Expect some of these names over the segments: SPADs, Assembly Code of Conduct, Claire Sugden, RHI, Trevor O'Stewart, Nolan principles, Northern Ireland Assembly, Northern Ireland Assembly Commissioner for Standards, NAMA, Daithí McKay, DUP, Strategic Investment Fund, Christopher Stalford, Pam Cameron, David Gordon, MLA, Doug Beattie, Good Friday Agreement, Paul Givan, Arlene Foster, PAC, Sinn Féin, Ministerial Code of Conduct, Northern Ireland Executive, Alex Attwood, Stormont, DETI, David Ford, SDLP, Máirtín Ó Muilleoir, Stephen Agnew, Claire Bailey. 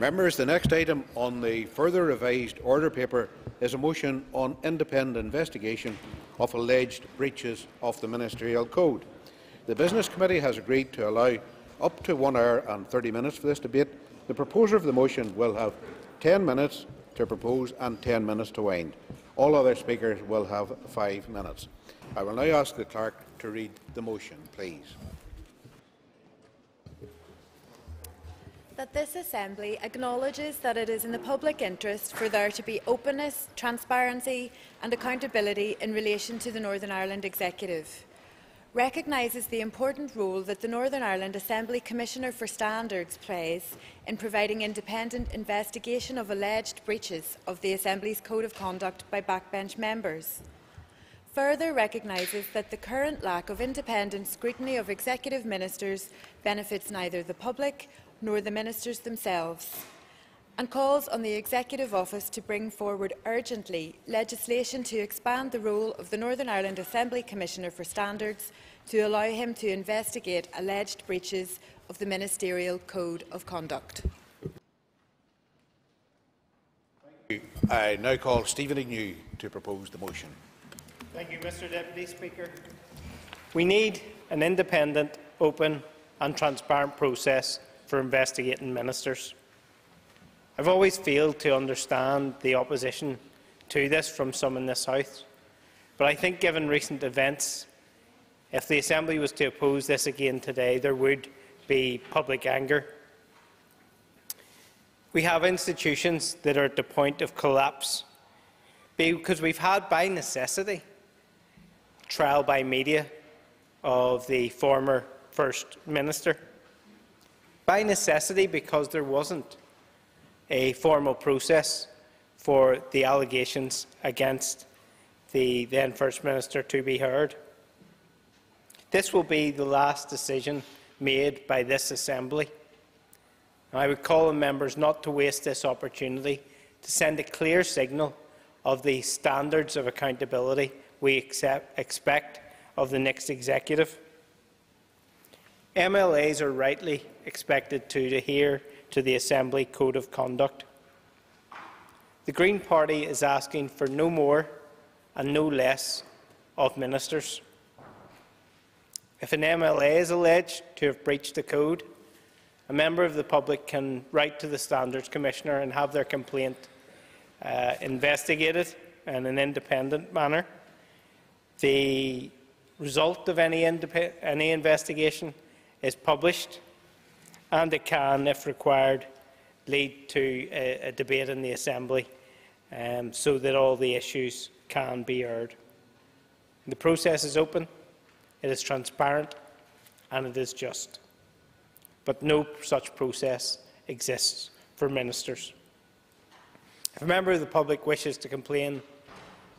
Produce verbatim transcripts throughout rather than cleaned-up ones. Members, the next item on the further revised order paper is a motion on independent investigation of alleged breaches of the Ministerial Code. The Business Committee has agreed to allow up to one hour and thirty minutes for this debate. The proposer of the motion will have ten minutes to propose and ten minutes to wind. All other speakers will have five minutes. I will now ask the Clerk to read the motion, please. That this Assembly acknowledges that it is in the public interest for there to be openness, transparency and accountability in relation to the Northern Ireland Executive. Recognises the important role that the Northern Ireland Assembly Commissioner for Standards plays in providing independent investigation of alleged breaches of the Assembly's Code of Conduct by backbench members. Further recognises that the current lack of independent scrutiny of executive ministers benefits neither the public nor the ministers themselves, and calls on the Executive Office to bring forward urgently legislation to expand the role of the Northern Ireland Assembly Commissioner for Standards to allow him to investigate alleged breaches of the Ministerial Code of Conduct. Thank you. I now call Stephen Agnew to propose the motion. Thank you, Mister Deputy Speaker. We need an independent, open and transparent process for investigating ministers. I've always failed to understand the opposition to this from some in this House, but I think given recent events, if the Assembly was to oppose this again today, there would be public anger. We have institutions that are at the point of collapse because we've had, by necessity, trial by media of the former First Minister. By necessity, because there wasn't a formal process for the allegations against the then First Minister to be heard. This will be the last decision made by this Assembly. I would call on members not to waste this opportunity to send a clear signal of the standards of accountability we accept, expect of the next Executive. M L As are rightly expected to adhere to the Assembly Code of Conduct. The Green Party is asking for no more and no less of ministers. If an M L A is alleged to have breached the Code, a member of the public can write to the Standards Commissioner and have their complaint uh, investigated in an independent manner. The result of any, any investigation is published, and it can, if required, lead to a, a debate in the Assembly um, so that all the issues can be heard. The process is open, it is transparent and it is just. But no such process exists for ministers. If a member of the public wishes to complain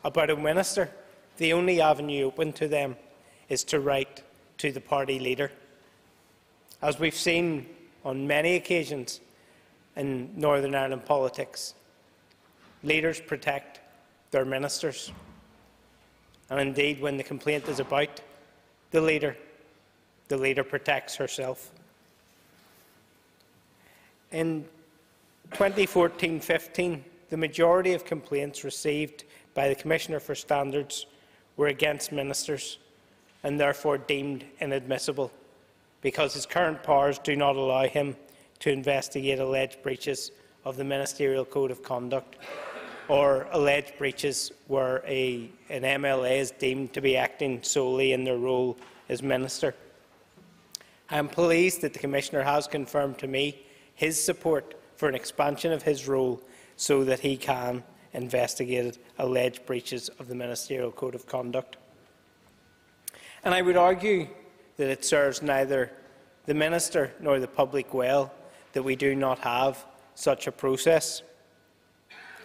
about a minister, the only avenue open to them is to write to the party leader. As we've seen on many occasions in Northern Ireland politics, leaders protect their ministers, and indeed when the complaint is about the leader, the leader protects herself. In twenty fourteen fifteen, the majority of complaints received by the Commissioner for Standards were against ministers and therefore deemed inadmissible, because his current powers do not allow him to investigate alleged breaches of the Ministerial Code of Conduct or alleged breaches where a, an M L A is deemed to be acting solely in their role as Minister. I am pleased that the Commissioner has confirmed to me his support for an expansion of his role so that he can investigate alleged breaches of the Ministerial Code of Conduct. And I would argue that it serves neither the Minister nor the public well that we do not have such a process.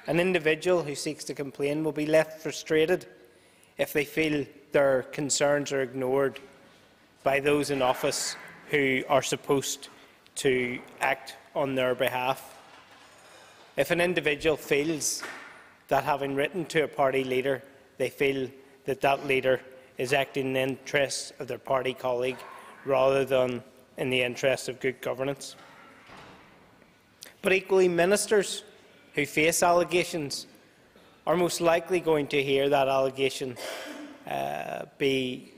An individual who seeks to complain will be left frustrated if they feel their concerns are ignored by those in office who are supposed to act on their behalf. If an individual feels that having written to a party leader, they feel that that leader is acting in the interests of their party colleague rather than in the interests of good governance. but equally ministers who face allegations are most likely going to hear that allegation uh, be,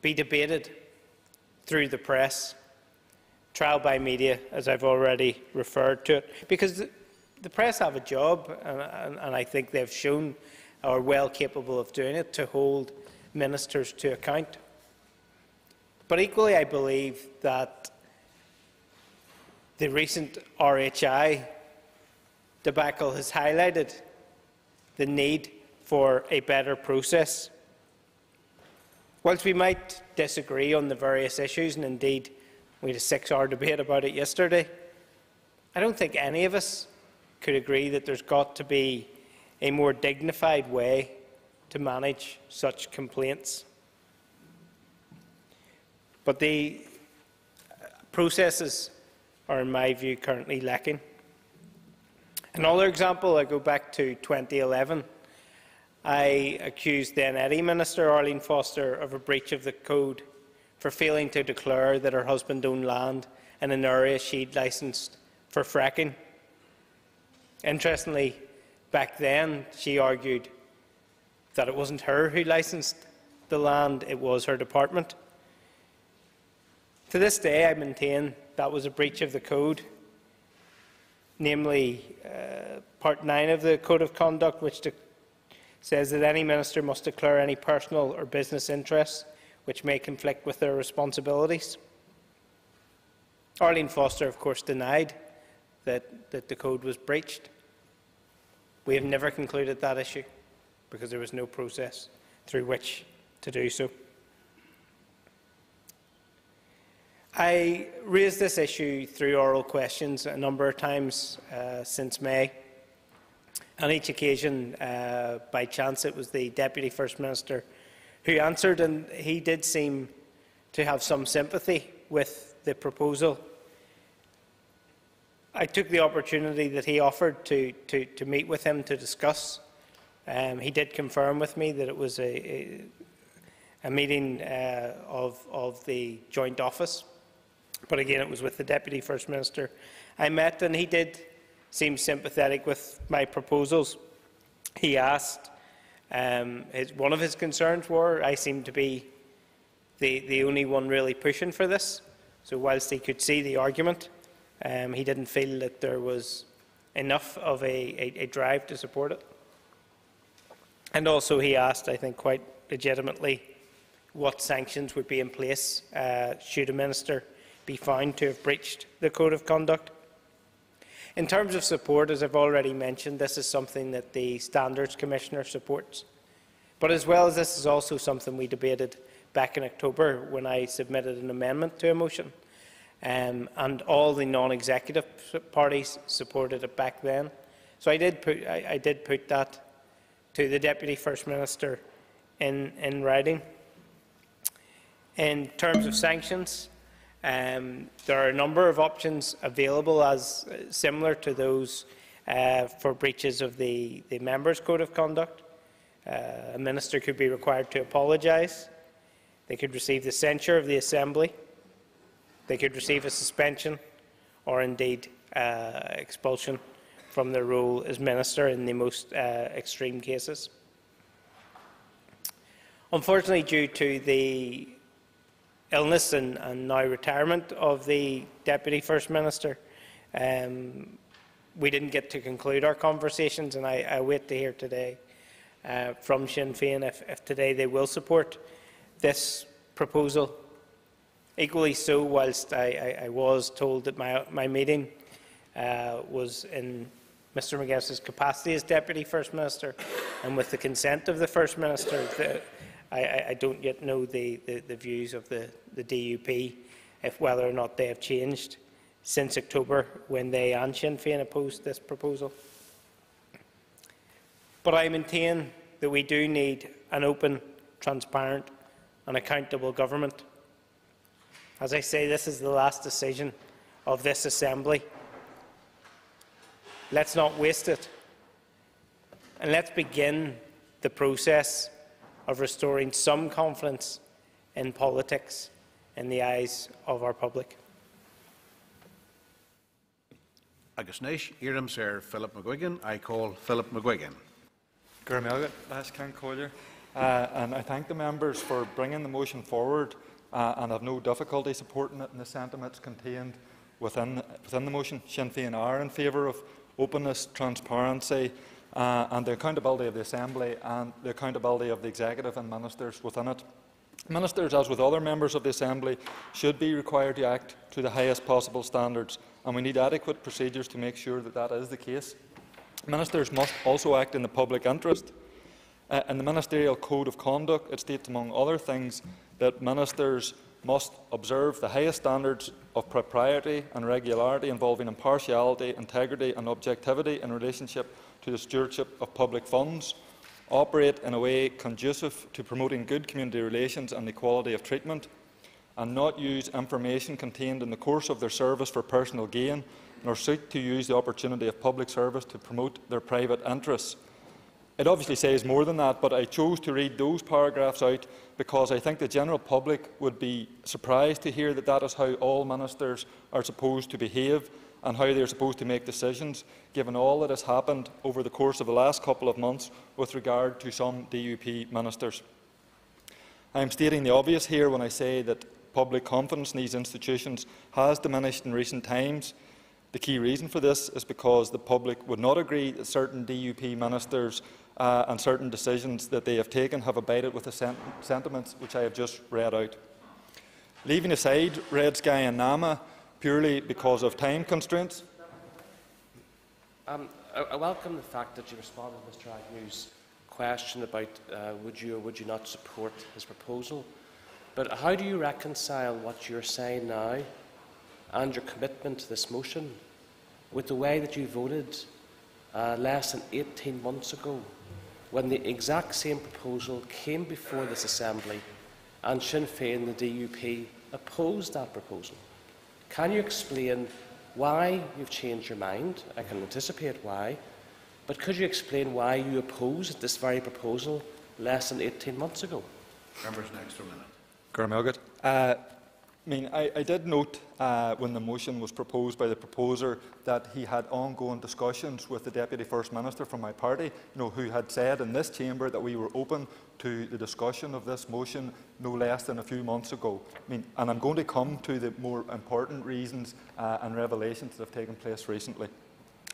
be debated through the press, trial by media, as I've already referred to it, because the, the press have a job, and, and, and I think they've shown are well capable of doing it, to hold ministers to account. But equally, I believe that the recent R H I debacle has highlighted the need for a better process. Whilst we might disagree on the various issues, and indeed we had a six hour debate about it yesterday, I don't think any of us could agree that there's got to be a more dignified way to manage such complaints. But the processes are, in my view, currently lacking. Another example, I go back to twenty eleven. I accused then D E T I Minister Arlene Foster of a breach of the code for failing to declare that her husband owned land in an area she'd licensed for fracking. Interestingly, back then, she argued that it wasn't her who licensed the land, it was her department. To this day, I maintain that was a breach of the code, namely uh, Part nine of the Code of Conduct, which says that any minister must declare any personal or business interests which may conflict with their responsibilities. Arlene Foster, of course, denied that, that the code was breached. We have never concluded that issue because there was no process through which to do so. I raised this issue through oral questions a number of times uh, since May. On each occasion, uh, by chance, it was the Deputy First Minister who answered, and he did seem to have some sympathy with the proposal. I took the opportunity that he offered to, to, to meet with him to discuss. Um, he did confirm with me that it was a, a, a meeting uh, of, of the Joint Office, but again it was with the Deputy First Minister I met, and he did seem sympathetic with my proposals. He asked, um, his, one of his concerns were I seemed to be the, the only one really pushing for this, so whilst he could see the argument, Um, he didn't feel that there was enough of a, a, a drive to support it. And also he asked, I think quite legitimately, what sanctions would be in place uh, should a minister be found to have breached the Code of Conduct. In terms of support, as I've already mentioned, this is something that the Standards Commissioner supports. But as well as this is also something we debated back in October when I submitted an amendment to a motion. Um, and all the non-executive parties supported it back then. So I did put, I, I did put that to the Deputy First Minister in, in writing. In terms of sanctions, um, there are a number of options available, as uh, similar to those uh, for breaches of the, the Members' Code of Conduct. Uh, a minister could be required to apologise. They could receive the censure of the Assembly. They could receive a suspension or indeed uh, expulsion from their role as minister in the most uh, extreme cases. Unfortunately, due to the illness and, and now retirement of the Deputy First Minister, um, we didn't get to conclude our conversations, and I, I wait to hear today uh, from Sinn Féin if, if today they will support this proposal. Equally so, whilst I, I, I was told that my, my meeting uh, was in Mr McGuigan's capacity as Deputy First Minister and with the consent of the First Minister, the, I, I don't yet know the, the, the views of the, the D U P, if whether or not they have changed since October when they and Sinn Féin opposed this proposal. But I maintain that we do need an open, transparent and accountable government. As I say, this is the last decision of this Assembly. Let's not waste it, and let's begin the process of restoring some confidence in politics in the eyes of our public. Agus Nish, Iram Sir Philip McGuigan. I call Philip McGuigan. Uh, and I thank the members for bringing the motion forward uh, and have no difficulty supporting it and the sentiments contained within, within the motion. Sinn Féin are in favour of openness, transparency uh, and the accountability of the Assembly and the accountability of the Executive and Ministers within it. Ministers, as with other members of the Assembly, should be required to act to the highest possible standards, and we need adequate procedures to make sure that that is the case. Ministers must also act in the public interest. Uh, in the Ministerial Code of Conduct, it states, among other things, that ministers must observe the highest standards of propriety and regularity involving impartiality, integrity and objectivity in relationship to the stewardship of public funds, operate in a way conducive to promoting good community relations and equality of treatment, and not use information contained in the course of their service for personal gain, nor seek to use the opportunity of public service to promote their private interests. It obviously says more than that, but I chose to read those paragraphs out because I think the general public would be surprised to hear that that is how all ministers are supposed to behave and how they are supposed to make decisions, given all that has happened over the course of the last couple of months with regard to some D U P ministers. I am stating the obvious here when I say that public confidence in these institutions has diminished in recent times. The key reason for this is because the public would not agree that certain D U P ministers uh, and certain decisions that they have taken have abided with the sent sentiments which I have just read out. Leaving aside Red Sky and NAMA, purely because of time constraints. Um, I, I welcome the fact that you responded to Mister Agnew's question about uh, would you or would you not support his proposal. But how do you reconcile what you're saying now and your commitment to this motion with the way that you voted uh, less than eighteen months ago, when the exact same proposal came before this Assembly and Sinn Féin and the D U P opposed that proposal? Can you explain why you've changed your mind? I can anticipate why, but could you explain why you opposed this very proposal less than eighteen months ago? Members, next for a minute. Garmelgott. Uh, I mean, I, I did note uh, when the motion was proposed by the proposer that he had ongoing discussions with the Deputy First Minister from my party, you know, who had said in this chamber that we were open to the discussion of this motion no less than a few months ago. I mean, and I'm going to come to the more important reasons uh, and revelations that have taken place recently.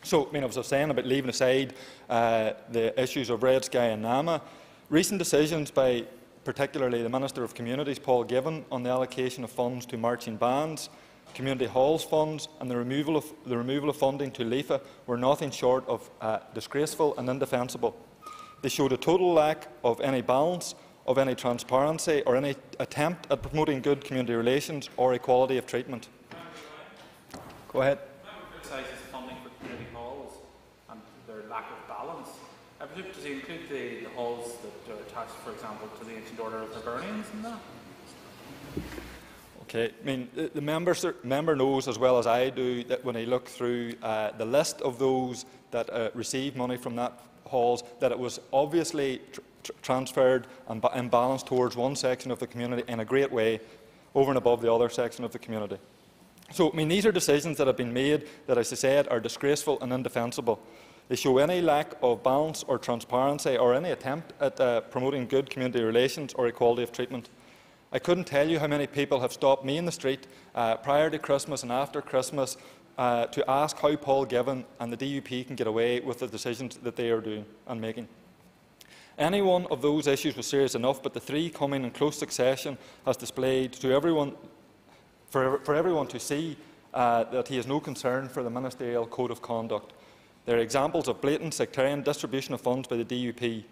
So, I mean, I was saying about leaving aside uh, the issues of Red Sky and NAMA, recent decisions by particularly the Minister of Communities, Paul Givan, on the allocation of funds to marching bands, community halls funds and the removal of, the removal of funding to LEFA were nothing short of uh, disgraceful and indefensible. They showed a total lack of any balance, of any transparency or any attempt at promoting good community relations or equality of treatment. Go ahead. Criticises funding for community halls and their lack of balance. I presume does he include the, the halls that are attached, for example, to the ancient order of the Hibernians and that? Okay. I mean, the, the members are, member knows as well as I do that when I look through uh, the list of those that uh, receive money from that halls, that it was obviously tr tr transferred and imbalanced towards one section of the community in a great way, over and above the other section of the community. So, I mean, these are decisions that have been made that, as I said, are disgraceful and indefensible. They show any lack of balance or transparency or any attempt at uh, promoting good community relations or equality of treatment. I couldn't tell you how many people have stopped me in the street uh, prior to Christmas and after Christmas uh, to ask how Paul Givan and the D U P can get away with the decisions that they are doing and making. Any one of those issues was serious enough, but the three coming in close succession has displayed to everyone, for, for everyone to see uh, that he has no concern for the Ministerial Code of Conduct. They are examples of blatant sectarian distribution of funds by the D U P.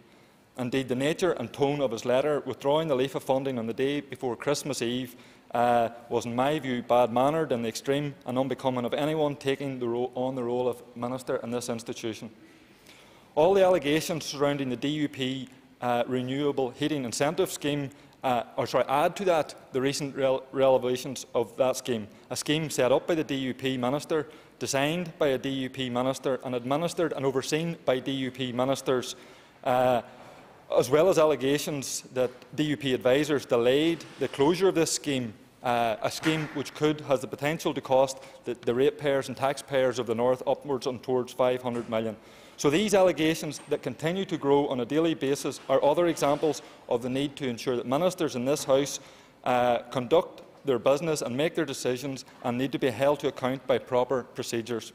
Indeed, the nature and tone of his letter withdrawing the LEFA funding on the day before Christmas Eve uh, was, in my view, bad-mannered in the extreme and unbecoming of anyone taking the on the role of minister in this institution. All the allegations surrounding the D U P uh, renewable heating incentive scheme Uh, or sorry, add to that the recent rel revelations of that scheme, a scheme set up by the D U P minister, designed by a D U P minister and administered and overseen by D U P ministers, uh, as well as allegations that D U P advisers delayed the closure of this scheme, uh, a scheme which could has the potential to cost the, the ratepayers and taxpayers of the North upwards and towards five hundred million. So these allegations that continue to grow on a daily basis are other examples of the need to ensure that ministers in this House uh, conduct their business and make their decisions and need to be held to account by proper procedures.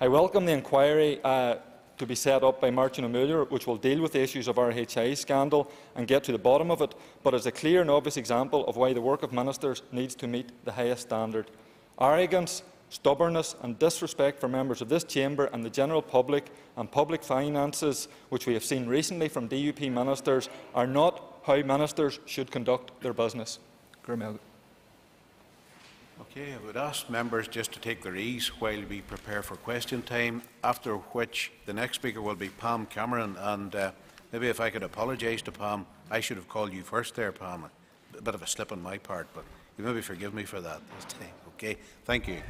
I welcome the inquiry uh, to be set up by Máirtín Ó Muilleoir, which will deal with the issues of R H I scandal and get to the bottom of it, but as a clear and obvious example of why the work of ministers needs to meet the highest standard. Arrogance, stubbornness and disrespect for members of this chamber and the general public and public finances, which we have seen recently from D U P ministers, are not how ministers should conduct their business. Okay, I would ask members just to take their ease while we prepare for question time, after which the next speaker will be Pam Cameron. And uh, maybe if I could apologise to Pam, I should have called you first there, Pam. A bit of a slip on my part, but you maybe forgive me for that this time. Okay, thank you.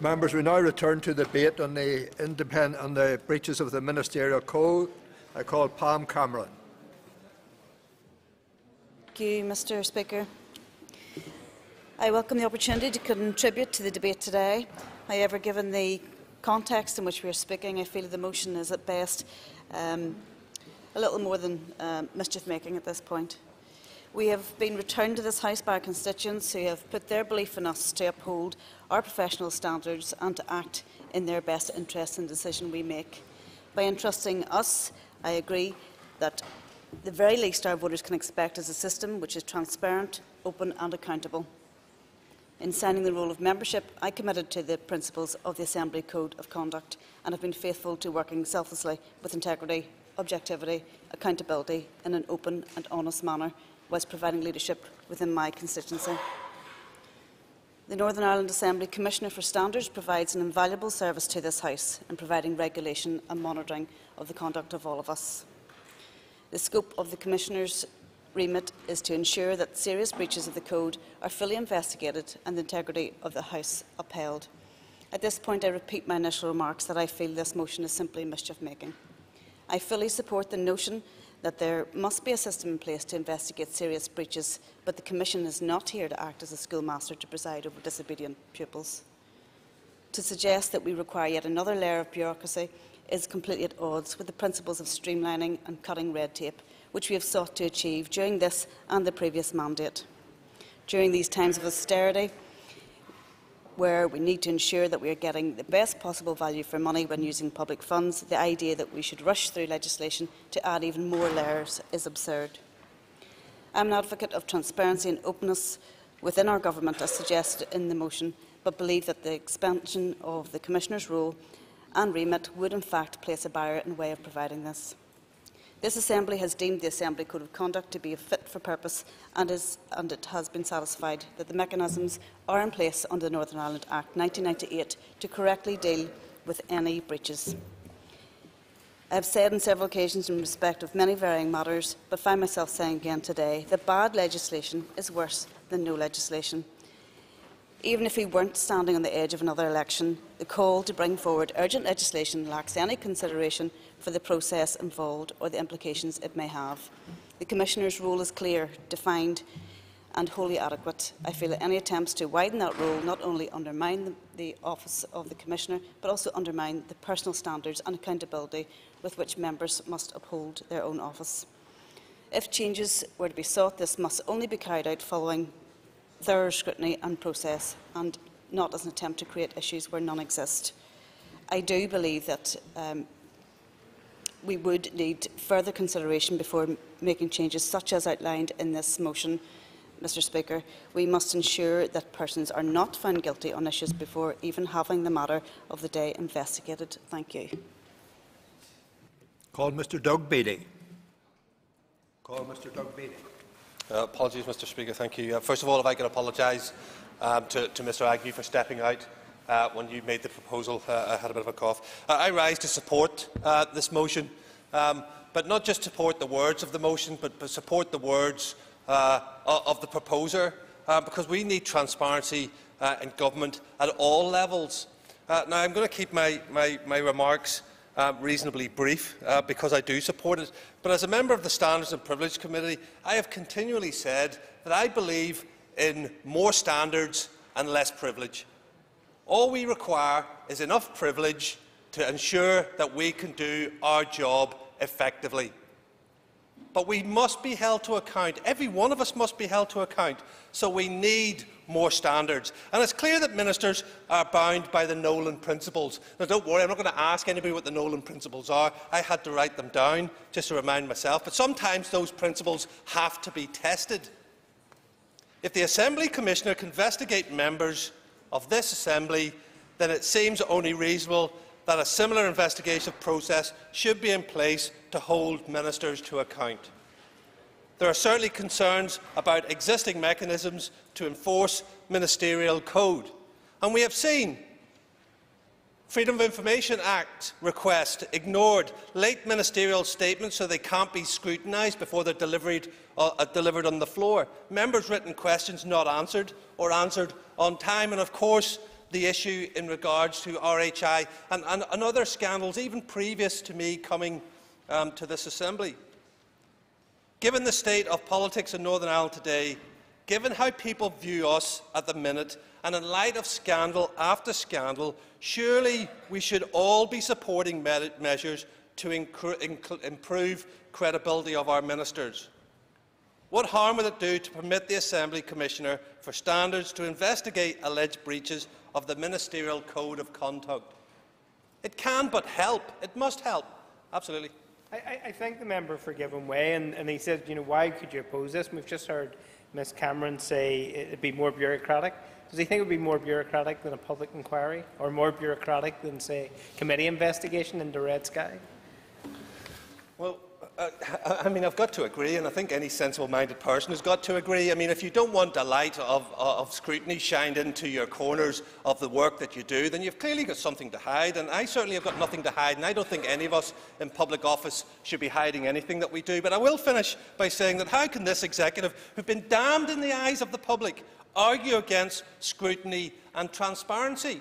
Members, we now return to the debate on the, independent, on the breaches of the Ministerial Code. I call Pam Cameron. Thank you, Mister Speaker. I welcome the opportunity to contribute to the debate today. However, given the context in which we are speaking, I feel the motion is at best um, a little more than uh, mischief-making at this point. We have been returned to this House by our constituents who have put their belief in us to uphold our professional standards and to act in their best interests in the decision we make. By entrusting us, I agree that the very least our voters can expect is a system which is transparent, open and accountable. In signing the role of membership, I committed to the principles of the Assembly Code of Conduct and have been faithful to working selflessly with integrity, objectivity, accountability in an open and honest manner, whilst providing leadership within my constituency. The Northern Ireland Assembly Commissioner for Standards provides an invaluable service to this House in providing regulation and monitoring of the conduct of all of us. The scope of the Commissioner's remit is to ensure that serious breaches of the Code are fully investigated and the integrity of the House upheld. At this point, I repeat my initial remarks that I feel this motion is simply mischief-making. I fully support the notion that there must be a system in place to investigate serious breaches, but the Commission is not here to act as a schoolmaster to preside over disobedient pupils. To suggest that we require yet another layer of bureaucracy is completely at odds with the principles of streamlining and cutting red tape, which we have sought to achieve during this and the previous mandate. During these times of austerity, where we need to ensure that we are getting the best possible value for money when using public funds, the idea that we should rush through legislation to add even more layers is absurd. I am an advocate of transparency and openness within our government, as suggested in the motion, but believe that the expansion of the Commissioner's role and remit would in fact place a barrier in the way of providing this. This Assembly has deemed the Assembly Code of Conduct to be fit for purpose, and, is, and it has been satisfied that the mechanisms are in place under the Northern Ireland Act nineteen ninety-eight to correctly deal with any breaches. I have said on several occasions in respect of many varying matters, but find myself saying again today that bad legislation is worse than no legislation. Even if we weren't standing on the edge of another election, the call to bring forward urgent legislation lacks any consideration for the process involved or the implications it may have. The Commissioner's role is clear, defined and wholly adequate. I feel that any attempts to widen that role not only undermine the office of the Commissioner, but also undermine the personal standards and accountability with which members must uphold their own office. If changes were to be sought, this must only be carried out following thorough scrutiny and process, and not as an attempt to create issues where none exist. I do believe that um, we would need further consideration before making changes such as outlined in this motion, Mister Speaker. We must ensure that persons are not found guilty on issues before even having the matter of the day investigated. Thank you. Call Mister Doug Beattie. Call Mister Doug Beattie. Uh, apologies, Mister Speaker. Thank you. Uh, first of all, if I could apologise um, to, to Mister Agnew for stepping out uh, when you made the proposal. Uh, I had a bit of a cough. Uh, I rise to support uh, this motion, um, but not just support the words of the motion, but, but support the words uh, of the proposer, uh, because we need transparency uh, in government at all levels. Uh, now, I'm going to keep my, my, my remarks uh, reasonably brief uh, because I do support it. But as a member of the Standards and Privilege Committee, I have continually said that I believe in more standards and less privilege. All we require is enough privilege to ensure that we can do our job effectively. But we must be held to account. Every one of us must be held to account. So we need more standards. And it's clear that ministers are bound by the Nolan principles. Now, don't worry, I'm not going to ask anybody what the Nolan principles are. I had to write them down just to remind myself. But sometimes those principles have to be tested. If the Assembly Commissioner can investigate members of this Assembly, then it seems only reasonable that a similar investigative process should be in place to hold ministers to account. There are certainly concerns about existing mechanisms to enforce ministerial code. And we have seen Freedom of Information Act requests ignored, late ministerial statements so they can't be scrutinised before they're delivered, uh, delivered on the floor, members' written questions not answered or answered on time, and of course the issue in regards to R H I and, and, and other scandals, even previous to me coming um, to this Assembly. Given the state of politics in Northern Ireland today, given how people view us at the minute, and in light of scandal after scandal, surely we should all be supporting me- measures to inc- improve credibility of our ministers. What harm would it do to permit the Assembly Commissioner for Standards to investigate alleged breaches of the Ministerial Code of Conduct? It can but help. It must help. Absolutely. I, I thank the member for giving way, and, and he said, you know, why could you oppose this? And we've just heard Miz Cameron say it would be more bureaucratic. Does he think it would be more bureaucratic than a public inquiry, or more bureaucratic than, say, committee investigation into Red Sky? Well, Uh, I mean, I've got to agree, and I think any sensible-minded person has got to agree. I mean, if you don't want the light of, of scrutiny shined into your corners of the work that you do, then you've clearly got something to hide, and I certainly have got nothing to hide, and I don't think any of us in public office should be hiding anything that we do. But I will finish by saying that how can this executive, who've been damned in the eyes of the public, argue against scrutiny and transparency?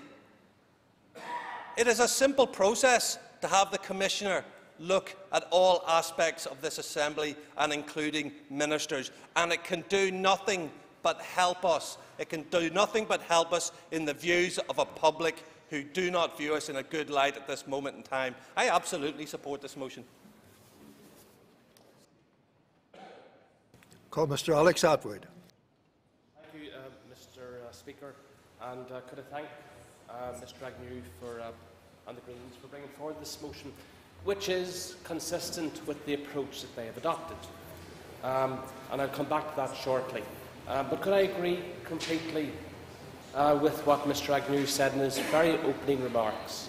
It is a simple process to have the Commissioner look at all aspects of this Assembly, and including ministers. And it can do nothing but help us. It can do nothing but help us in the views of a public who do not view us in a good light at this moment in time. I absolutely support this motion. Call Mister Alex Attwood. Thank you, uh, Mister Speaker. And uh, could I thank uh, Mister Agnew for, uh, and the Greens for bringing forward this motion, which is consistent with the approach that they have adopted. Um, and I'll come back to that shortly. Uh, but could I agree completely uh, with what Mister Agnew said in his very opening remarks,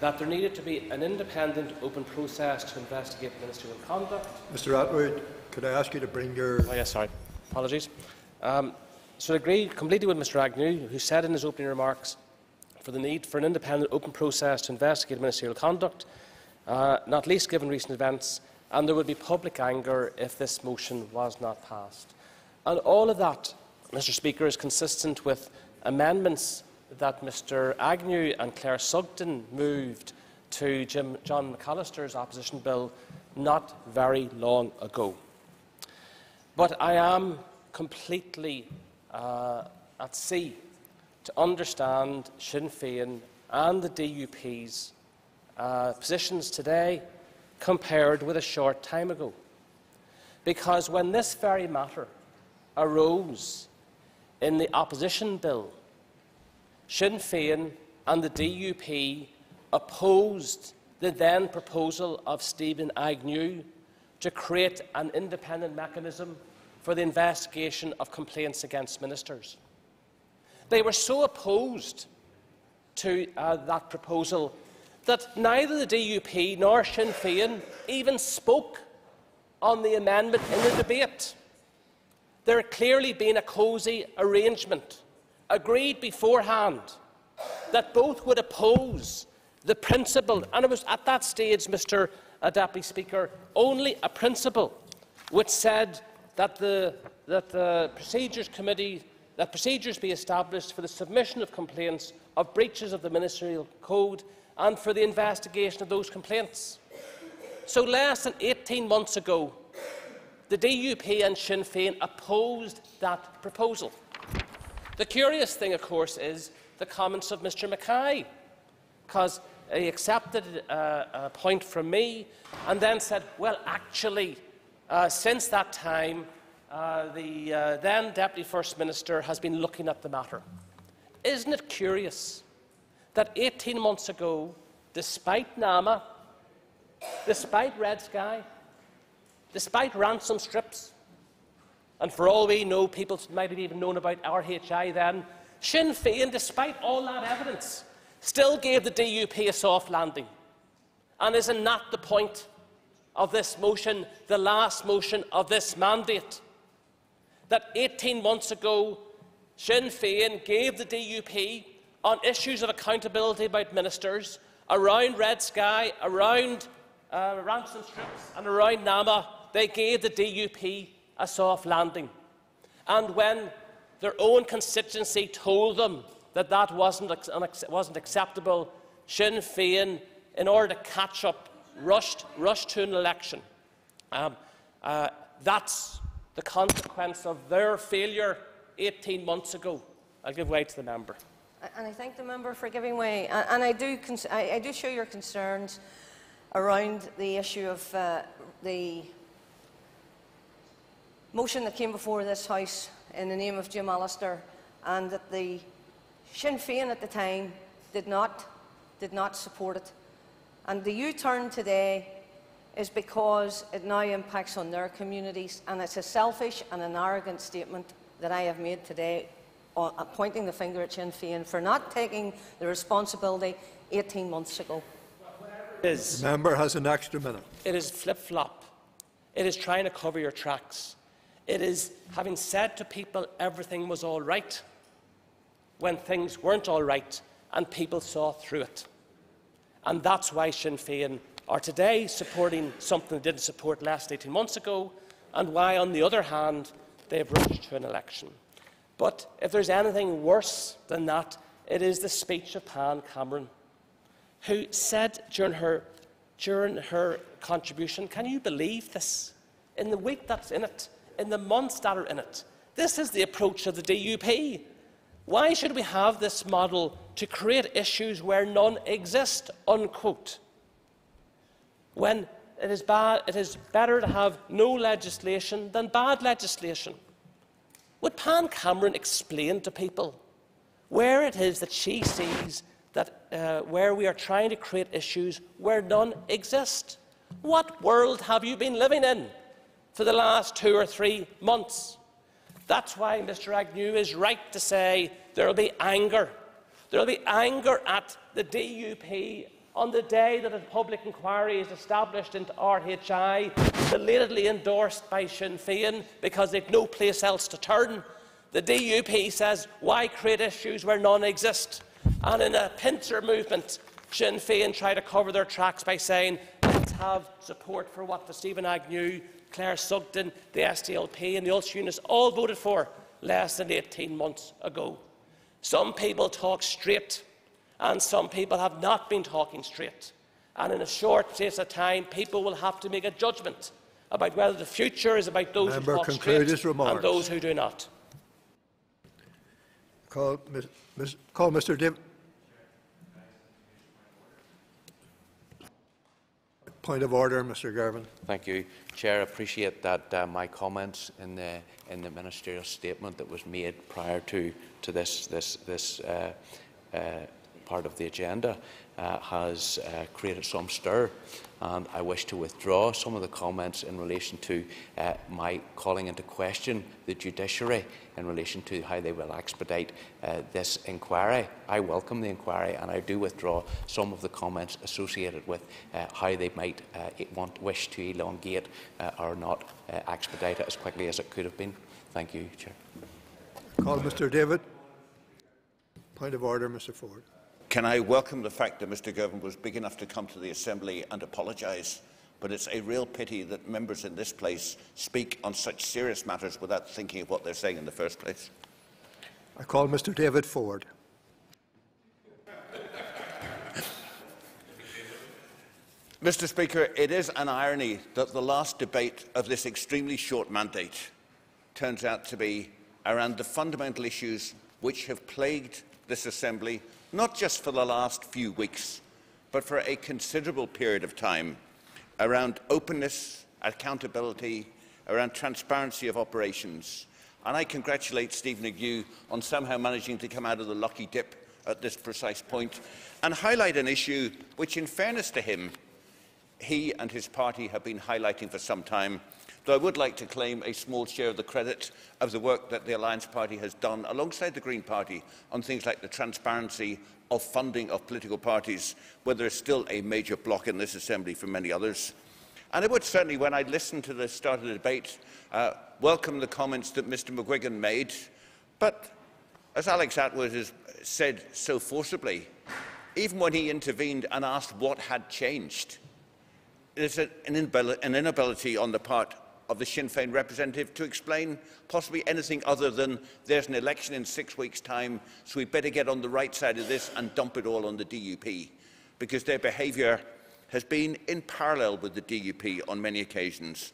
that there needed to be an independent, open process to investigate ministerial conduct? Mister Attwood, could I ask you to bring your... Oh, yes, sorry. Apologies. Um, so I agree completely with Mister Agnew, who said in his opening remarks for the need for an independent, open process to investigate ministerial conduct, Uh, not least given recent events, and there would be public anger if this motion was not passed. And all of that, Mister Speaker, is consistent with amendments that Mister Agnew and Claire Sugden moved to Jim, John McAllister's opposition bill not very long ago. But I am completely uh, at sea to understand Sinn Féin and the D U P's Uh, positions today compared with a short time ago. Because when this very matter arose in the opposition bill, Sinn Féin and the D U P opposed the then proposal of Stephen Agnew to create an independent mechanism for the investigation of complaints against ministers. They were so opposed to uh, that proposal that neither the D U P nor Sinn Féin even spoke on the amendment in the debate. There had clearly been a cosy arrangement, agreed beforehand, that both would oppose the principle, and it was at that stage, Mister Deputy Speaker, only a principle which said that the, that the Procedures Committee that procedures be established for the submission of complaints of breaches of the Ministerial Code and for the investigation of those complaints. So less than eighteen months ago, the D U P and Sinn Féin opposed that proposal. The curious thing, of course, is the comments of Mister McKay, because he accepted uh, a point from me and then said, well, actually, uh, since that time, uh, the uh, then Deputy First Minister has been looking at the matter. Isn't it curious that eighteen months ago, despite NAMA, despite Red Sky, despite ransom strips, and for all we know, people might have even known about R H I then, Sinn Féin, despite all that evidence, still gave the D U P a soft landing. And isn't that the point of this motion, the last motion of this mandate? That eighteen months ago, Sinn Féin gave the D U P on issues of accountability about ministers, around Red Sky, around uh, ransom strips and around NAMA, they gave the D U P a soft landing. And when their own constituency told them that that wasn't, wasn't acceptable, Sinn Féin, in order to catch up, rushed, rushed to an election. Um, uh, that's the consequence of their failure eighteen months ago. I'll give way to the member. And I thank the member for giving way. And I do, I do share your concerns around the issue of uh, the motion that came before this House in the name of Jim Allister, and that the Sinn Féin at the time did not, did not support it. And the U-turn today is because it now impacts on their communities, and it's a selfish and an arrogant statement that I have made today, pointing the finger at Sinn Féin for not taking the responsibility eighteen months ago. The member has an extra minute. It is flip-flop. It is trying to cover your tracks. It is having said to people everything was all right when things weren't all right and people saw through it. And that's why Sinn Féin are today supporting something they didn't support last eighteen months ago, and why, on the other hand, they have rushed to an election. But if there's anything worse than that, it is the speech of Pam Cameron, who said during her, during her contribution, can you believe this? In the week that's in it, in the months that are in it, this is the approach of the D U P. Why should we have this model to create issues where none exist, unquote, when it is, bad, it is better to have no legislation than bad legislation? Would Pam Cameron explain to people where it is that she sees that uh, where we are trying to create issues where none exist? What world have you been living in for the last two or three months? That's why Mister Agnew is right to say there will be anger. There will be anger at the D U P on the day that a public inquiry is established into R H I, belatedly endorsed by Sinn Féin because they've no place else to turn. The D U P says, why create issues where none exist? And in a pincer movement, Sinn Féin try to cover their tracks by saying, let's have support for what the Stephen Agnew, Claire Sugden, the S D L P and the Ulster Unionists all voted for less than eighteen months ago. Some people talk straight, and some people have not been talking straight. And in a short space of time, people will have to make a judgment about whether the future is about those member who talk straight and those who do not. Call, Miz, Miz, call Mister Dim. Point of order, Mister Garvin. Thank you, Chair. I appreciate that uh, my comments in the in the ministerial statement that was made prior to to this this this. Uh, uh, part of the agenda uh, has uh, created some stir, and I wish to withdraw some of the comments in relation to uh, my calling into question the judiciary in relation to how they will expedite uh, this inquiry. I welcome the inquiry, and I do withdraw some of the comments associated with uh, how they might uh, want, wish to elongate uh, or not uh, expedite it as quickly as it could have been. Thank you, Chair. Call Mister David. Point of order, Mister Ford. Can I welcome the fact that Mister Govan was big enough to come to the Assembly and apologise, but it's a real pity that members in this place speak on such serious matters without thinking of what they're saying in the first place. I call Mister David Ford. Mister Speaker, it is an irony that the last debate of this extremely short mandate turns out to be around the fundamental issues which have plagued this Assembly, not just for the last few weeks, but for a considerable period of time, around openness, accountability, around transparency of operations. And I congratulate Stephen Agnew on somehow managing to come out of the lucky dip at this precise point and highlight an issue which, in fairness to him, he and his party have been highlighting for some time, though I would like to claim a small share of the credit of the work that the Alliance Party has done alongside the Green Party on things like the transparency of funding of political parties, where there is still a major block in this Assembly for many others. And I would certainly, when I listened to the start of the debate, uh, welcome the comments that Mister McGuigan made, but as Alex Attwood has said so forcibly, even when he intervened and asked what had changed, there's an inability on the part of the Sinn Féin representative to explain possibly anything other than there's an election in six weeks' time, so we better get on the right side of this and dump it all on the D U P, because their behaviour has been in parallel with the D U P on many occasions.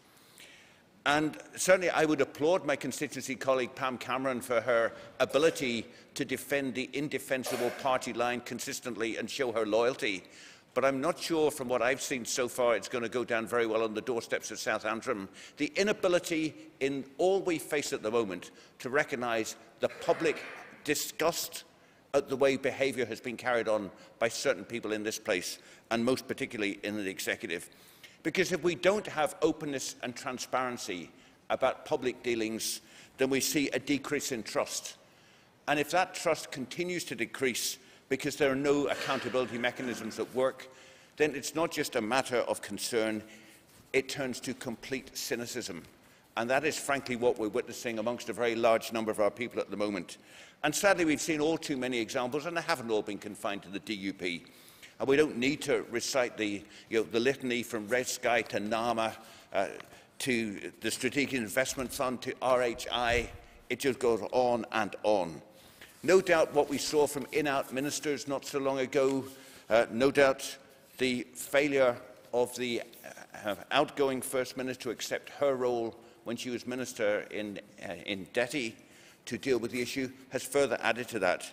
And certainly I would applaud my constituency colleague Pam Cameron for her ability to defend the indefensible party line consistently and show her loyalty. But I'm not sure, from what I've seen so far, it's going to go down very well on the doorsteps of South Antrim. The inability in all we face at the moment to recognise the public disgust at the way behaviour has been carried on by certain people in this place, and most particularly in the executive. Because if we don't have openness and transparency about public dealings, then we see a decrease in trust. And if that trust continues to decrease, because there are no accountability mechanisms at work, then it's not just a matter of concern, it turns to complete cynicism. And that is frankly what we're witnessing amongst a very large number of our people at the moment. And sadly, we've seen all too many examples, and they haven't all been confined to the D U P. And we don't need to recite the, you know, the litany from Red Sky to NAMA, uh, to the Strategic Investment Fund, to R H I. It just goes on and on. No doubt what we saw from in-out ministers not so long ago, uh, no doubt the failure of the uh, outgoing First Minister to accept her role when she was Minister in, uh, in DETI to deal with the issue has further added to that.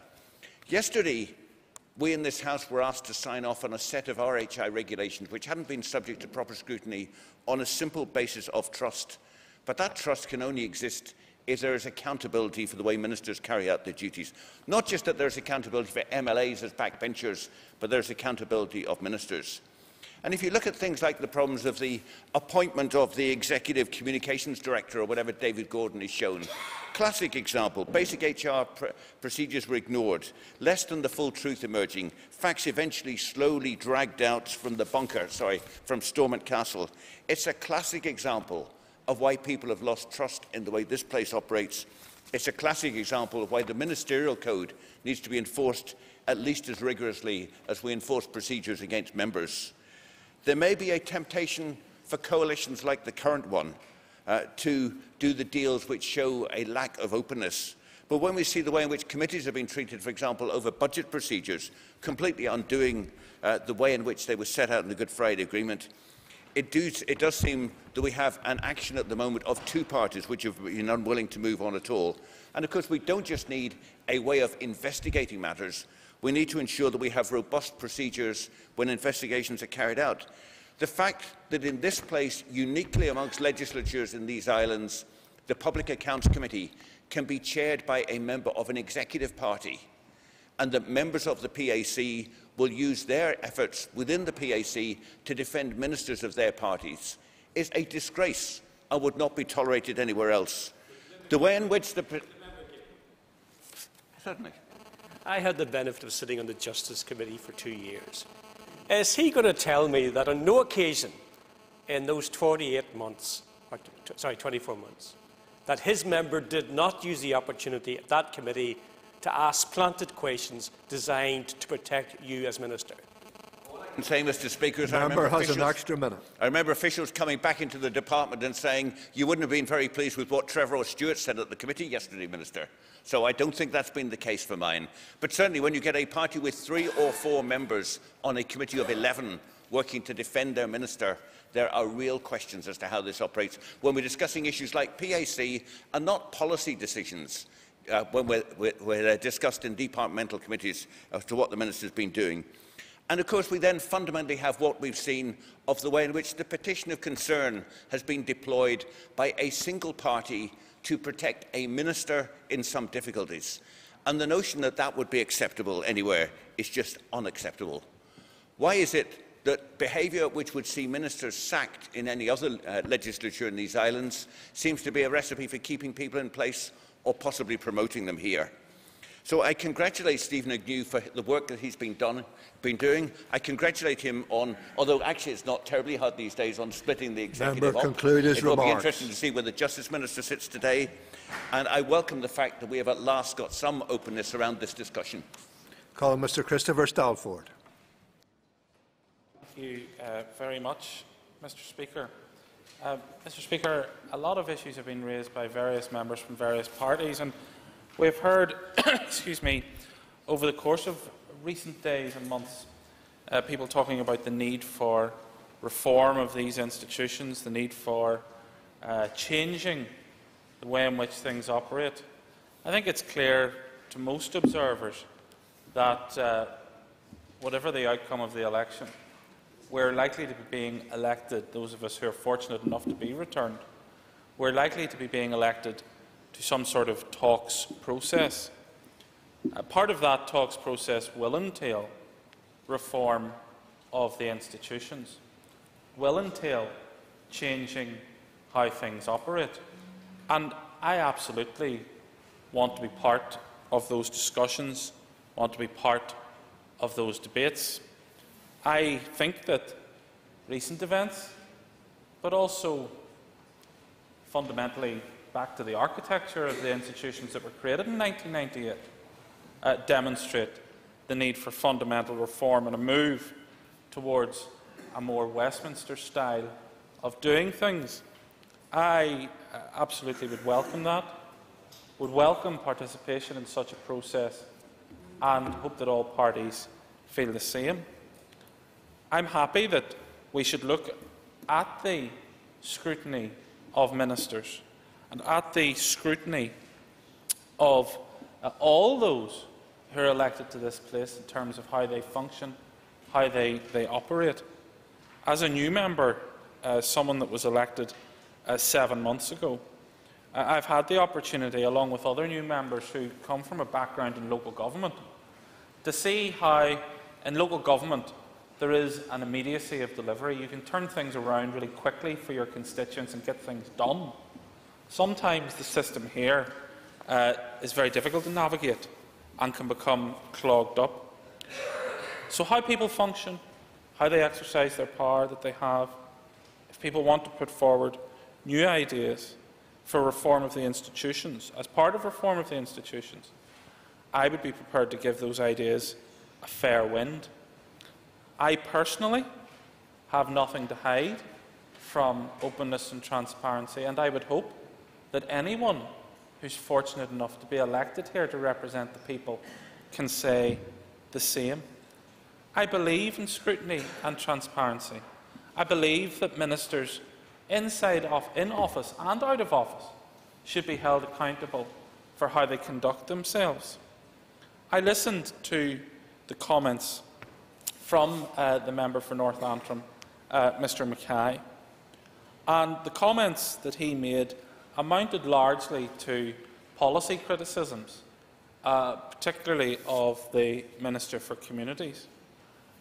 Yesterday, we in this House were asked to sign off on a set of R H I regulations which hadn't been subject to proper scrutiny on a simple basis of trust, but that trust can only exist if there is accountability for the way ministers carry out their duties. Not just that there is accountability for M L As as backbenchers, but there is accountability of ministers. And if you look at things like the problems of the appointment of the Executive Communications Director or whatever David Gordon is shown, classic example, basic H R pr procedures were ignored, less than the full truth emerging, facts eventually slowly dragged out from the bunker, sorry, from Stormont Castle. It's a classic example of why people have lost trust in the way this place operates. It's a classic example of why the Ministerial Code needs to be enforced at least as rigorously as we enforce procedures against members. There may be a temptation for coalitions like the current one uh, to do the deals which show a lack of openness. But when we see the way in which committees have been treated, for example, over budget procedures, completely undoing uh, the way in which they were set out in the Good Friday Agreement, It, do, it does seem that we have an action at the moment of two parties which have been unwilling to move on at all. And of course, we don't just need a way of investigating matters. We need to ensure that we have robust procedures when investigations are carried out. The fact that in this place, uniquely amongst legislatures in these islands, the Public Accounts Committee can be chaired by a member of an executive party, and that members of the P A C will use their efforts within the P A C to defend ministers of their parties is a disgrace and would not be tolerated anywhere else. The way in which the... Certainly. I had the benefit of sitting on the Justice Committee for two years. Is he going to tell me that on no occasion in those twenty-eight months, or sorry, twenty-four months, that his member did not use the opportunity at that committee to ask planted questions designed to protect you as Minister? All I And saying, Mister Speaker, I remember, has officials, an extra minute. I remember officials coming back into the department and saying, you wouldn't have been very pleased with what Trevor O'Stewart said at the committee yesterday, Minister. So I don't think that's been the case for mine. But certainly when you get a party with three or four members on a committee of eleven working to defend their minister, there are real questions as to how this operates. When we're discussing issues like P A C and not policy decisions, uh, when we're, we're, they're discussed in departmental committees as to what the minister's been doing. And of course we then fundamentally have what we've seen of the way in which the petition of concern has been deployed by a single party to protect a minister in some difficulties. And the notion that that would be acceptable anywhere is just unacceptable. Why is it that behaviour which would see ministers sacked in any other uh, legislature in these islands seems to be a recipe for keeping people in place or possibly promoting them here? So I congratulate Stephen Agnew for the work that he's been, done, been doing. I congratulate him on, although actually it's not terribly hard these days, on splitting the executive up. It will be interesting to see where the Justice Minister sits today. And I welcome the fact that we have at last got some openness around this discussion. Call Mister Christopher Stalford. Thank you uh, very much, Mister Speaker. Uh, Mister Speaker, a lot of issues have been raised by various members from various parties. And we have heard, excuse me, over the course of recent days and months, uh, people talking about the need for reform of these institutions, the need for uh, changing the way in which things operate. I think it's clear to most observers that uh, whatever the outcome of the election, we're likely to be being elected, those of us who are fortunate enough to be returned, we're likely to be being elected to some sort of talks process. A part of that talks process will entail reform of the institutions, will entail changing how things operate. And I absolutely want to be part of those discussions, want to be part of those debates. I think that recent events, but also fundamentally back to the architecture of the institutions that were created in nineteen ninety-eight, uh, demonstrate the need for fundamental reform and a move towards a more Westminster style of doing things. I uh, absolutely would welcome that, would welcome participation in such a process, and hope that all parties feel the same. I'm happy that we should look at the scrutiny of ministers and at the scrutiny of uh, all those who are elected to this place in terms of how they function, how they, they operate. As a new member, uh, someone that was elected uh, seven months ago, uh, I've had the opportunity, along with other new members who come from a background in local government, to see how in local government there is an immediacy of delivery. You can turn things around really quickly for your constituents and get things done. Sometimes the system here uh, is very difficult to navigate and can become clogged up. So how people function, how they exercise their power that they have, if people want to put forward new ideas for reform of the institutions, as part of reform of the institutions, I would be prepared to give those ideas a fair wind. I personally have nothing to hide from openness and transparency, and I would hope that anyone who's fortunate enough to be elected here to represent the people can say the same. I believe in scrutiny and transparency. I believe that ministers inside of, in office and out of office should be held accountable for how they conduct themselves. I listened to the comments from uh, the member for North Antrim, uh, Mister McKay, and the comments that he made amounted largely to policy criticisms, uh, particularly of the Minister for Communities.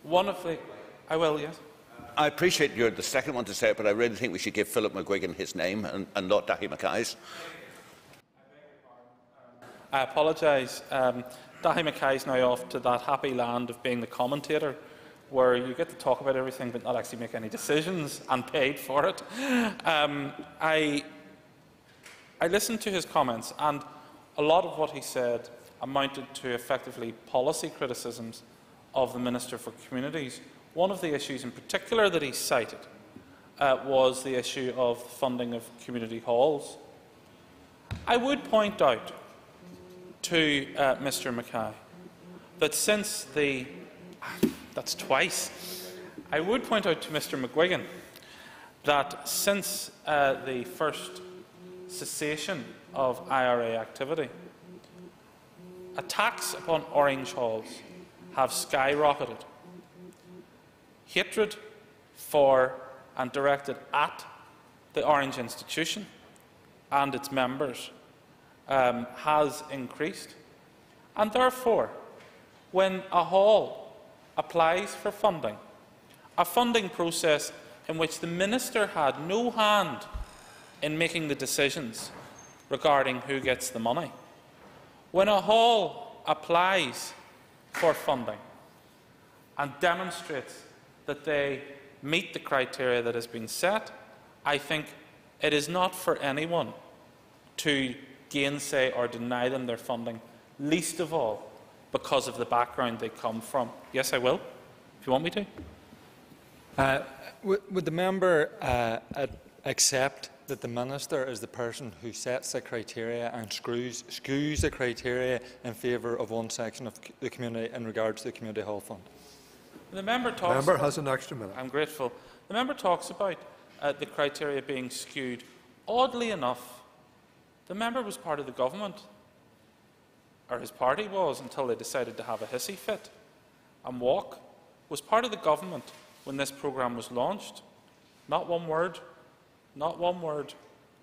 One of the, I will, yes. I appreciate you're the second one to say it, but I really think we should give Philip McGuigan his name and, and not Daithí McKay's. I apologise. Um, Daithí McKay is now off to that happy land of being the commentator, where you get to talk about everything but not actually make any decisions and paid for it. Um, I. I listened to his comments, and a lot of what he said amounted to effectively policy criticisms of the Minister for Communities One of the issues in particular that he cited uh, was the issue of funding of community halls. I would point out to uh, Mister McKay that since the... That's twice. I would point out to Mister McGuigan that since uh, the first cessation of I R A activity, attacks upon Orange halls have skyrocketed. Hatred for and directed at the Orange institution and its members um, has increased, and therefore when a hall applies for funding, a funding process in which the Minister had no hand in making the decisions regarding who gets the money, when a hall applies for funding and demonstrates that they meet the criteria that has been set, I think it is not for anyone to gainsay or deny them their funding, least of all because of the background they come from. Yes, I will, if you want me to. Uh, would, would the member uh, accept that the Minister is the person who sets the criteria and screws, skews the criteria in favour of one section of the community in regards to the community hall fund? The member, talks the member about, has an extra minute. I'm grateful. The member talks about uh, the criteria being skewed. Oddly enough, the member was part of the government, or his party was, until they decided to have a hissy fit and walk. Was part of the government when this programme was launched. Not one word, not one word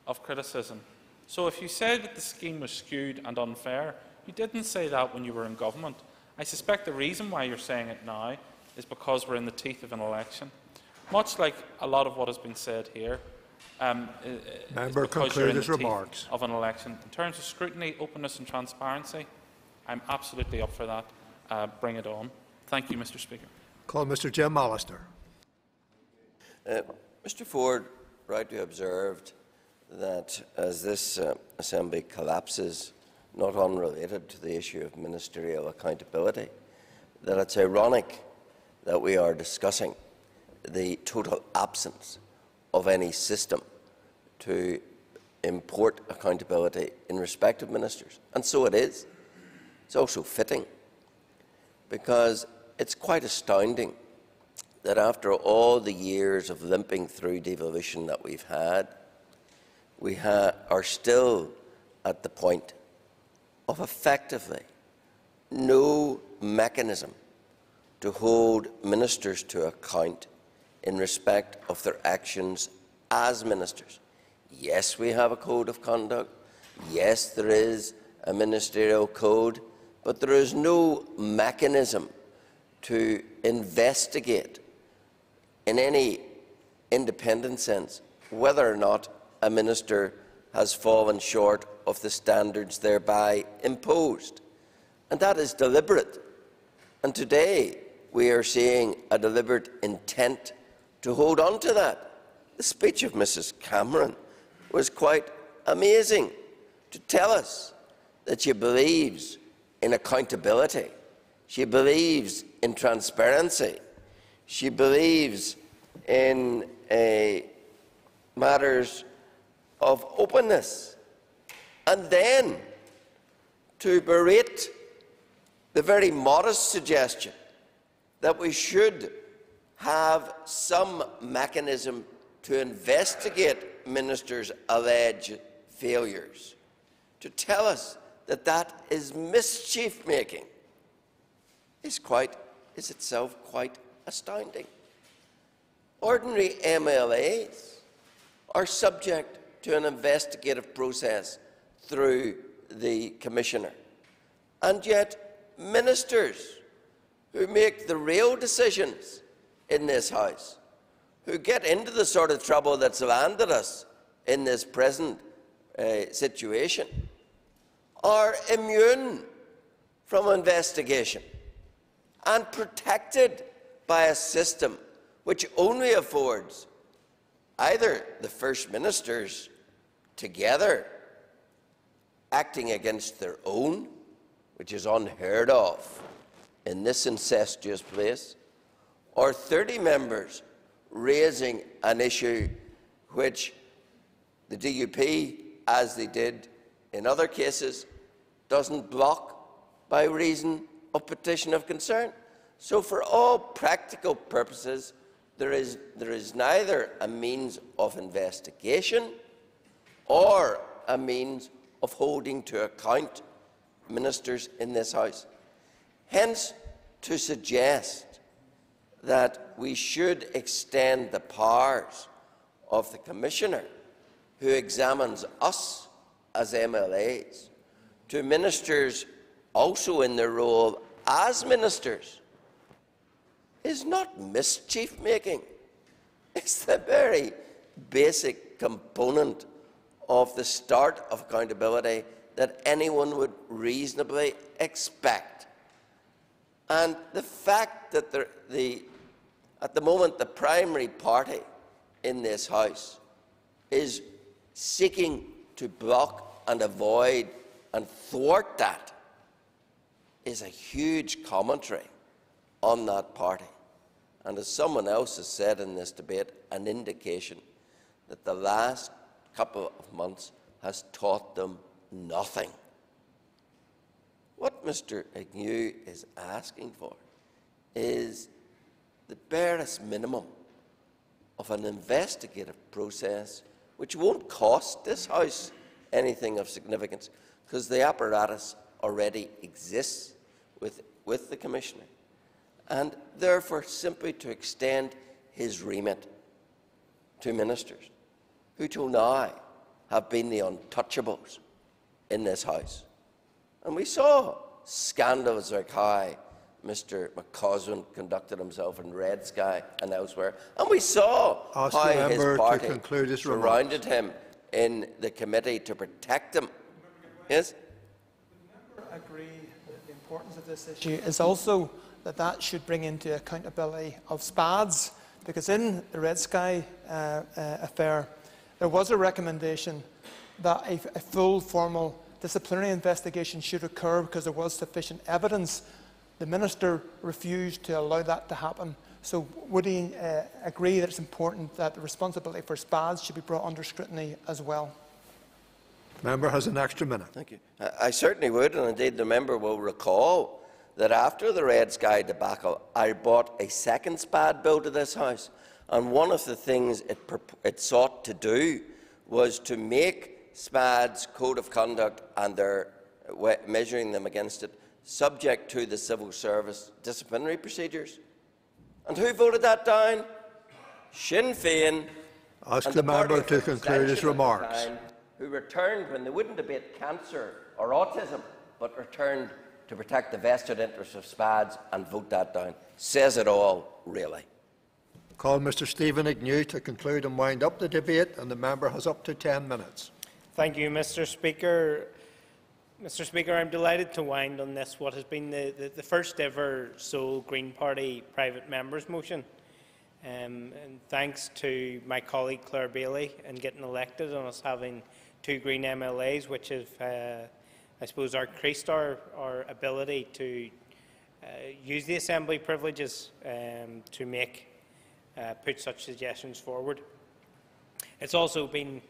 of criticism. So if you say that the scheme was skewed and unfair, you didn't say that when you were in government. I suspect the reason why you're saying it now is because we're in the teeth of an election. Much like a lot of what has been said here, um, member conclude his remarks. Of an election. In terms of scrutiny, openness and transparency, I'm absolutely up for that. Uh, bring it on. Thank you, Mister Speaker. Call Mister Jim Allister. Uh, Mister Ford rightly observed that as this uh, Assembly collapses, not unrelated to the issue of ministerial accountability, that it's ironic that we are discussing the total absence of any system to import accountability in respect of ministers. And so it is. It's also fitting, because it's quite astounding that after all the years of limping through devolution that we've had, we ha are still at the point of effectively no mechanism to hold ministers to account in respect of their actions as ministers. Yes, we have a code of conduct. Yes, there is a ministerial code, but there is no mechanism to investigate in any independent sense whether or not a minister has fallen short of the standards thereby imposed. And that is deliberate. And today, we are seeing a deliberate intent to hold on to that. The speech of Missus Cameron was quite amazing, to tell us that she believes in accountability, she believes in transparency, she believes in uh, matters of openness, and then to berate the very modest suggestion that we should have some mechanism to investigate ministers' alleged failures, to tell us that that is mischief-making, is, quite, is itself quite astounding. Ordinary M L As are subject to an investigative process through the Commissioner, and yet ministers who make the real decisions in this House, who get into the sort of trouble that's landed us in this present uh, situation, are immune from investigation and protected by a system which only affords either the First Ministers together acting against their own, which is unheard of in this incestuous place, or thirty members raising an issue which the D U P, as they did in other cases, doesn't block by reason of petition of concern. So for all practical purposes, there is, there is neither a means of investigation or a means of holding to account ministers in this House. Hence, to suggest that we should extend the powers of the Commissioner who examines us as M L As to ministers also in their role as ministers is not mischief-making. It's the very basic component of the start of accountability that anyone would reasonably expect. And the fact that the, the, at the moment the primary party in this House is seeking to block and avoid and thwart that is a huge commentary on that party. And as someone else has said in this debate, an indication that the last couple of months has taught them nothing. What Mister Agnew is asking for is the barest minimum of an investigative process which won't cost this House anything of significance, because the apparatus already exists with, with the Commissioner, and therefore simply to extend his remit to ministers who till now have been the untouchables in this House. And we saw scandals like how Mister McCausland conducted himself in Red Sky and elsewhere, and we saw Ask how his party surrounded remarks. him in the committee to protect him. Yes? Would the member agree that the importance of this issue is also that that should bring into accountability of SPADs? Because in the Red Sky uh, uh, affair, there was a recommendation that a, a full formal disciplinary investigation should occur because there was sufficient evidence. The Minister refused to allow that to happen. So would he uh, agree that it's important that the responsibility for SPADs should be brought under scrutiny as well? The member has an extra minute. Thank you. I, I certainly would, and indeed the member will recall that after the Red Sky debacle, I brought a second SPAD bill to this House, and one of the things it, it sought to do was to make SPAD's code of conduct and their measuring them against it subject to the civil service disciplinary procedures. And who voted that down? Sinn Féin. Ask the member to conclude his remarks. Time, who returned when they wouldn't debate cancer or autism, but returned to protect the vested interests of SPADs and vote that down. Says it all, really. Call Mister Stephen Agnew to conclude and wind up the debate, and the member has up to ten minutes. Thank you, Mister Speaker. Mister Speaker, I'm delighted to wind on this, what has been the, the, the first ever sole Green Party private member's motion. Um, and thanks to my colleague Claire Bailey and getting elected and us having two Green M L As, which have, uh, I suppose, increased our, our ability to uh, use the Assembly privileges um, to make, uh, put such suggestions forward. It's also been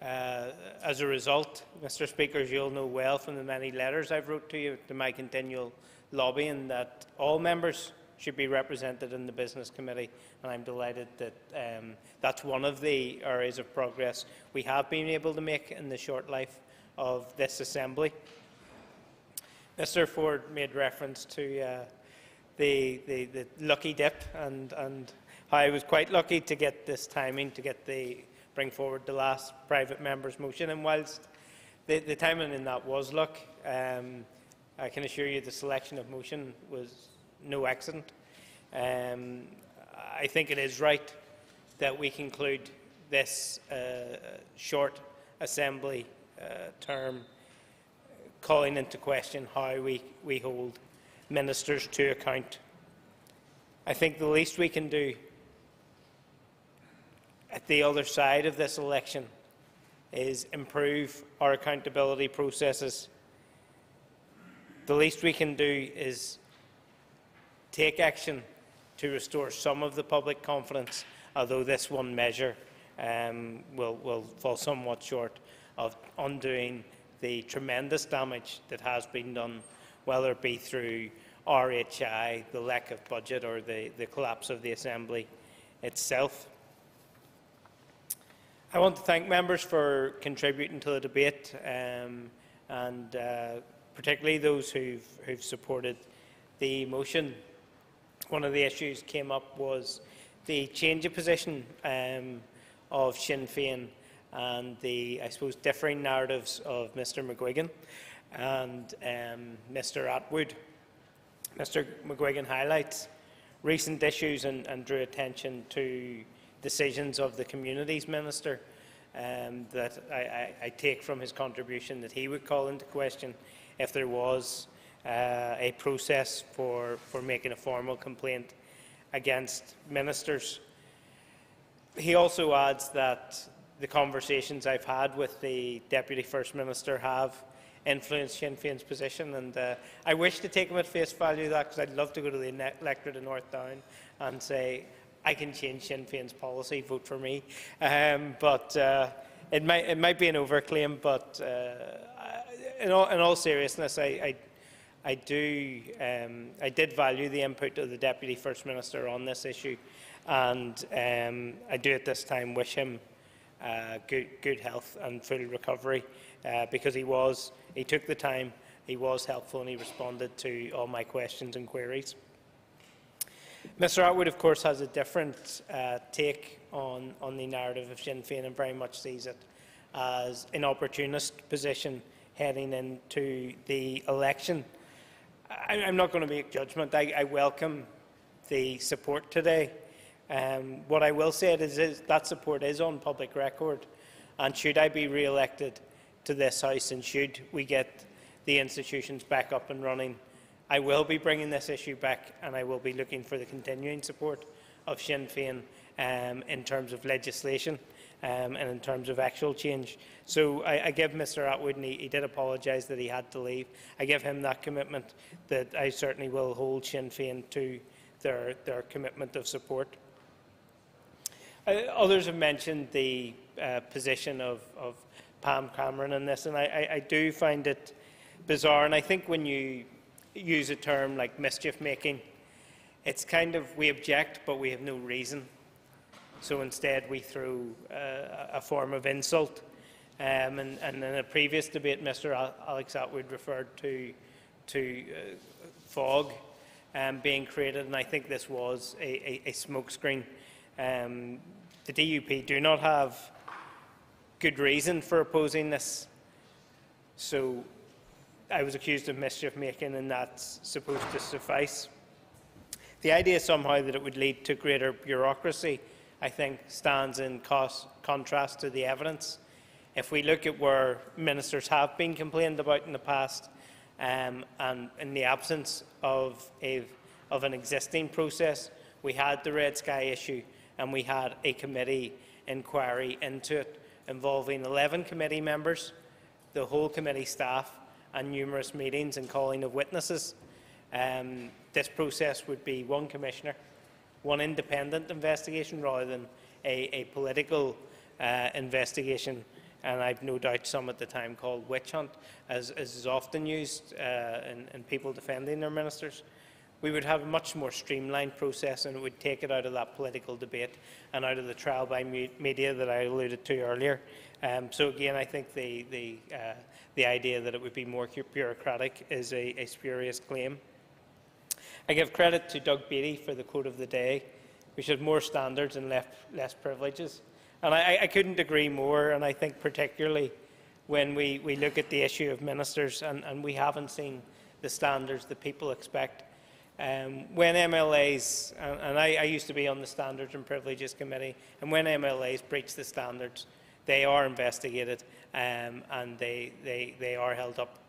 Uh, as a result, Mister Speaker, as you'll know well from the many letters I've wrote to you, to my continual lobbying, that all members should be represented in the Business Committee, and I'm delighted that um, that's one of the areas of progress we have been able to make in the short life of this Assembly. Mister Ford made reference to uh, the, the, the lucky dip, and, and how I was quite lucky to get this timing, to get the bring forward the last private member's motion, and whilst the, the timing in that was luck, um, I can assure you the selection of motion was no accident. Um, I think it is right that we conclude this uh, short Assembly uh, term calling into question how we, we hold ministers to account. I think the least we can do at the other side of this election is improve our accountability processes. The least we can do is take action to restore some of the public confidence, although this one measure um, will, will fall somewhat short of undoing the tremendous damage that has been done, whether it be through R H I, the lack of budget, or the, the collapse of the Assembly itself. I want to thank members for contributing to the debate, um, and uh, particularly those who've, who've supported the motion. One of the issues came up was the change of position um, of Sinn Féin and the, I suppose, differing narratives of Mister McGuigan and um, Mister Attwood. Mister McGuigan highlights recent issues and, and drew attention to decisions of the Communities Minister um, that I, I, I take from his contribution that he would call into question if there was uh, a process for, for making a formal complaint against ministers. He also adds that the conversations I've had with the Deputy First Minister have influenced Sinn Féin's position, and uh, I wish to take him at face value that, because I'd love to go to the electorate of North Down and say, I can change Sinn Féin's policy, vote for me. Um, but uh, it, might, it might be an overclaim, but uh, in, all, in all seriousness, I, I, I, do, um, I did value the input of the Deputy First Minister on this issue, and um, I do at this time wish him uh, good, good health and full recovery, uh, because he, was, he took the time, he was helpful, and he responded to all my questions and queries. Mister Attwood, of course, has a different uh, take on, on the narrative of Sinn Féin and very much sees it as an opportunist position heading into the election. I, I'm not going to make judgment. I, I welcome the support today. Um, what I will say is, is that support is on public record, and should I be re-elected to this House and should we get the institutions back up and running, I will be bringing this issue back, and I will be looking for the continuing support of Sinn Féin um, in terms of legislation um, and in terms of actual change. So I, I give Mister Attwood, and he, he did apologise that he had to leave, I give him that commitment that I certainly will hold Sinn Féin to their, their commitment of support. Uh, others have mentioned the uh, position of, of Pam Cameron in this, and I, I, I do find it bizarre, and I think when you use a term like mischief making, it's kind of, we object but we have no reason, so instead we throw uh, a form of insult. Um, and, and in a previous debate, Mister Alex Attwood referred to, to uh, fog um, being created, and I think this was a, a, a smokescreen. Um, the D U P do not have good reason for opposing this, so I was accused of mischief-making, and that's supposed to suffice. The idea somehow that it would lead to greater bureaucracy, I think, stands in cost, contrast to the evidence. If we look at where ministers have been complained about in the past, um, and in the absence of, a, of an existing process, we had the Red Sky issue, and we had a committee inquiry into it, involving eleven committee members, the whole committee staff, and numerous meetings and calling of witnesses. Um, this process would be one commissioner, one independent investigation rather than a, a political uh, investigation, and I've no doubt some at the time called witch hunt, as, as is often used uh, in, in people defending their ministers. We would have a much more streamlined process, and it would take it out of that political debate and out of the trial by media that I alluded to earlier. Um, so again, I think the, the, uh, the idea that it would be more bureaucratic is a, a spurious claim. I give credit to Doug Beattie for the quote of the day, which is more standards and less, less privileges. And I, I couldn't agree more, and I think particularly when we, we look at the issue of ministers and, and we haven't seen the standards that people expect. Um, when M L As, and, and I, I used to be on the Standards and Privileges Committee, and when M L As breach the standards, they are investigated um, and they, they, they are held up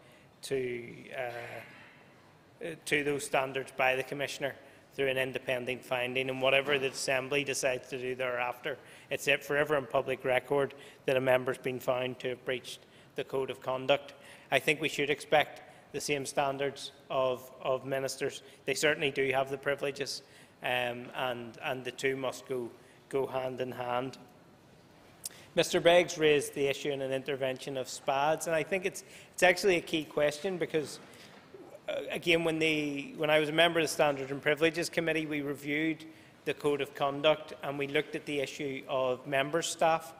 to, uh, to those standards by the Commissioner through an independent finding, and whatever the Assembly decides to do thereafter, it's it forever in public record that a member's been found to have breached the Code of Conduct. I think we should expect the same standards of, of ministers. They certainly do have the privileges, um, and, and the two must go, go hand in hand. Mister Beggs raised the issue in an intervention of SPADs, and I think it's, it's actually a key question because, uh, again, when, the, when I was a member of the Standards and Privileges Committee, we reviewed the Code of Conduct and we looked at the issue of member staff,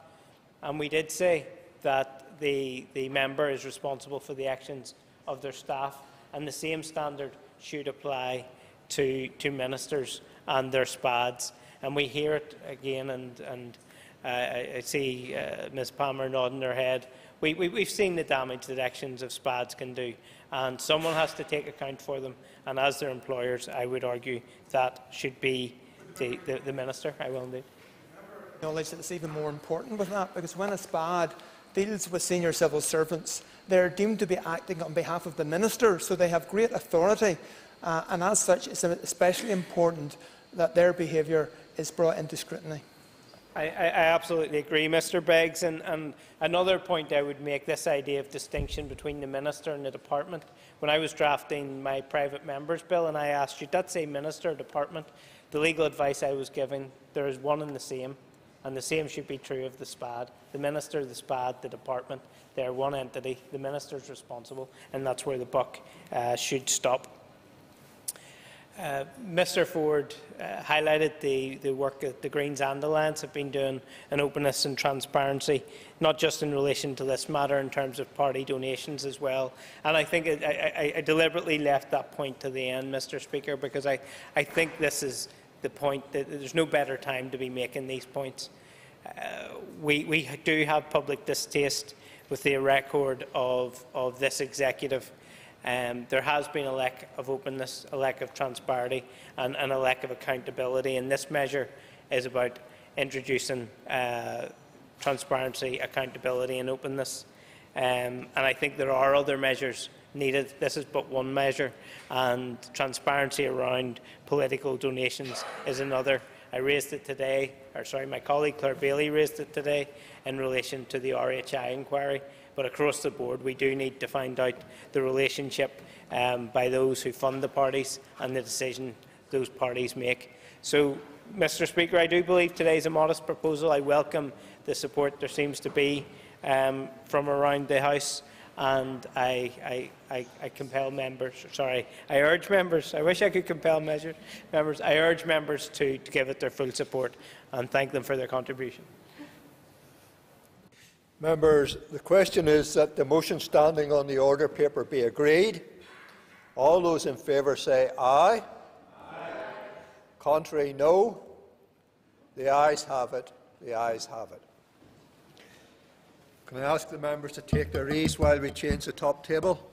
and we did say that the, the member is responsible for the actions of their staff, and the same standard should apply to, to ministers and their SPADs. And we hear it again, and, and uh, I, I see uh, Miz Palmer nodding her head. We, we, we've seen the damage that actions of SPADs can do, and someone has to take account for them, and as their employers, I would argue that should be the, the, the minister. I will indeed. Knowledge that's even more important with that, because when a SPAD deals with senior civil servants, they are deemed to be acting on behalf of the minister, so they have great authority, uh, and as such it's especially important that their behaviour is brought into scrutiny. I, I, I absolutely agree, Mr Beggs, and, and another point I would make, this idea of distinction between the minister and the department. When I was drafting my private member's bill and I asked, should that say minister or department, the legal advice I was given, there is one and the same. And the same should be true of the SPAD. The minister, the SPAD, the department, they are one entity. The minister is responsible, and that's where the buck uh, should stop. Uh, Mr Ford uh, highlighted the, the work that the Greens and Alliance have been doing in openness and transparency, not just in relation to this matter, in terms of party donations as well. And I think it, I, I, I deliberately left that point to the end, Mr Speaker, because I, I think this is the point that there's no better time to be making these points. Uh, we, we do have public distaste with the record of, of this executive. Um, there has been a lack of openness, a lack of transparency, and, and a lack of accountability. And this measure is about introducing uh, transparency, accountability and openness. Um, and I think there are other measures needed. This is but one measure, and transparency around political donations is another. I raised it today, or sorry, my colleague Claire Bailey raised it today in relation to the R H I inquiry, but across the board we do need to find out the relationship um, by those who fund the parties and the decision those parties make. So, Mr Speaker, I do believe today is a modest proposal. I welcome the support there seems to be um, from around the House. And I, I, I compel members, sorry, I urge members, I wish I could compel measure, members, I urge members to, to give it their full support and thank them for their contribution. Members, the question is that the motion standing on the order paper be agreed. All those in favour say aye. Aye. Contrary, no. The ayes have it. The ayes have it. Can I ask the members to take their ease while we change the top table?